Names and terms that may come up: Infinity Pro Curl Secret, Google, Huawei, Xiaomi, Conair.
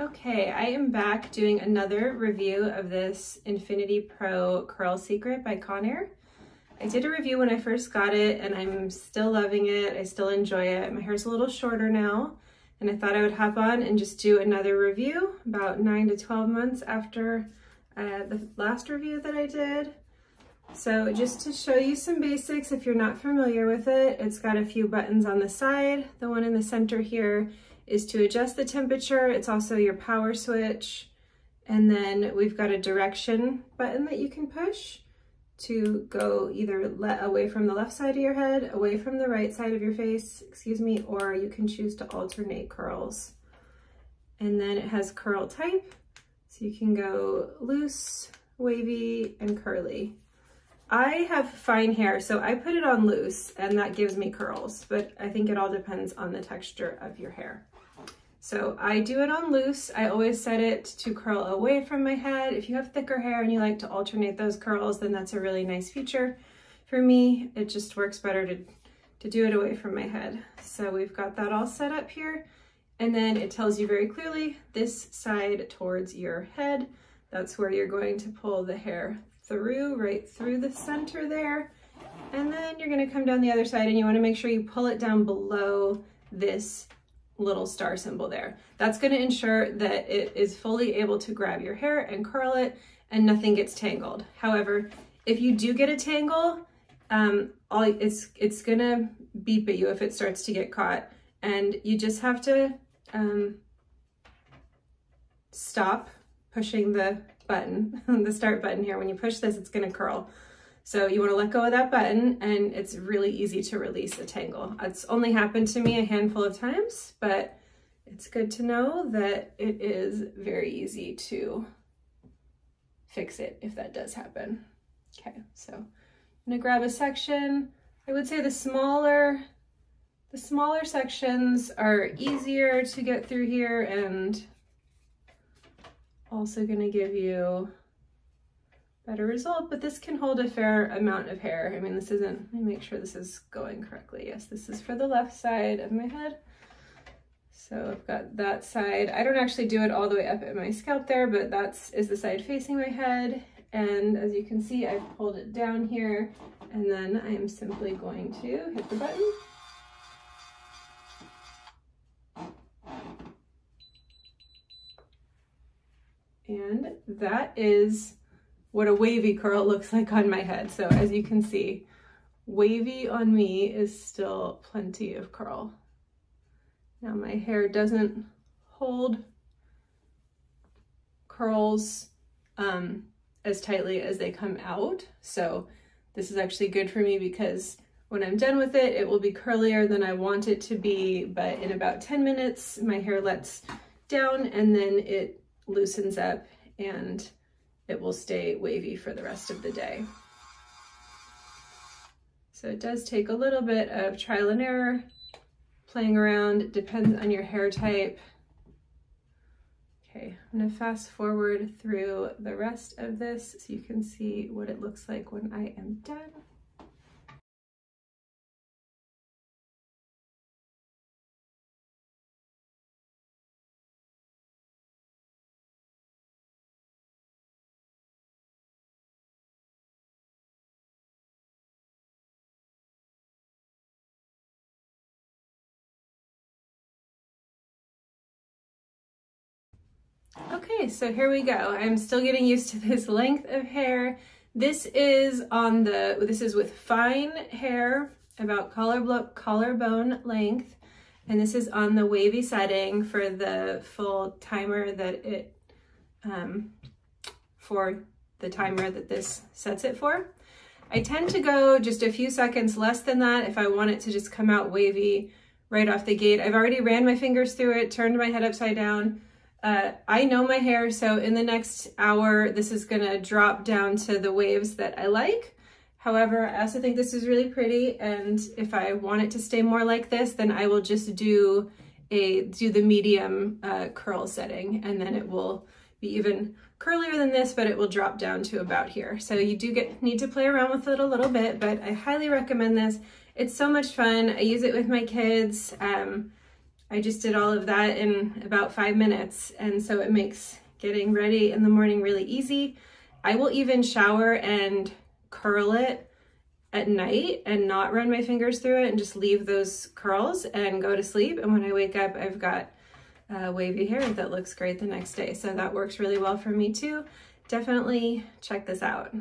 Okay, I am back doing another review of this Infinity Pro Curl Secret by Conair. I did a review when I first got it and I'm still loving it. I still enjoy it. My hair's a little shorter now and I thought I would hop on and just do another review about 9 to 12 months after the last review that I did. So just to show you some basics, if you're not familiar with it, it's got a few buttons on the side. The one in the center here is to adjust the temperature. It's also your power switch. And then we've got a direction button that you can push to go either away from the left side of your head, away from the right side of your face, or you can choose to alternate curls. And then it has curl type. So you can go loose, wavy, and curly. I have fine hair, so I put it on loose and that gives me curls, but I think it all depends on the texture of your hair. So I do it on loose. I always set it to curl away from my head. If you have thicker hair and you like to alternate those curls, then that's a really nice feature. For me, it just works better to do it away from my head. So we've got that all set up here. And then it tells you very clearly this side towards your head. That's where you're going to pull the hair through, right through the center there. And then you're gonna come down the other side and you wanna make sure you pull it down below this little star symbol there. That's gonna ensure that it is fully able to grab your hair and curl it and nothing gets tangled. However, if you do get a tangle, it's gonna beep at you if it starts to get caught. And you just have to stop pushing the button, the start button here. When you push this, it's gonna curl. So you wanna let go of that button and it's really easy to release a tangle. It's only happened to me a handful of times, but it's good to know that it is very easy to fix it if that does happen. Okay, so I'm gonna grab a section. I would say the smaller sections are easier to get through here and also gonna give you better result, but this can hold a fair amount of hair. I mean, this isn't, let me make sure this is going correctly. Yes, this is for the left side of my head. So I've got that side. I don't actually do it all the way up at my scalp there, but that is the side facing my head. And as you can see, I've pulled it down here and then I'm simply going to hit the button. And that is what a wavy curl looks like on my head. So as you can see, wavy on me is still plenty of curl. Now my hair doesn't hold curls as tightly as they come out. So this is actually good for me because when I'm done with it, it will be curlier than I want it to be. But in about 10 minutes, my hair lets down and then it loosens up and it will stay wavy for the rest of the day. So it does take a little bit of trial and error, playing around. It depends on your hair type. Okay, I'm gonna fast forward through the rest of this so you can see what it looks like when I am done. Okay, so here we go. I'm still getting used to this length of hair. This is with fine hair, about collarbone length, and this is on the wavy setting for the full timer that it this sets it for. I tend to go just a few seconds less than that if I want it to just come out wavy right off the gate. I've already ran my fingers through it, turned my head upside down. I know my hair, so in the next hour, this is gonna drop down to the waves that I like. However, I also think this is really pretty, and if I want it to stay more like this, then I will just do the medium curl setting, and then it will be even curlier than this, but it will drop down to about here. So you do need to play around with it a little bit, but I highly recommend this. It's so much fun. I use it with my kids. I just did all of that in about 5 minutes, and so it makes getting ready in the morning really easy. I will even shower and curl it at night and not run my fingers through it and just leave those curls and go to sleep. And when I wake up, I've got wavy hair that looks great the next day. So that works really well for me too. Definitely check this out.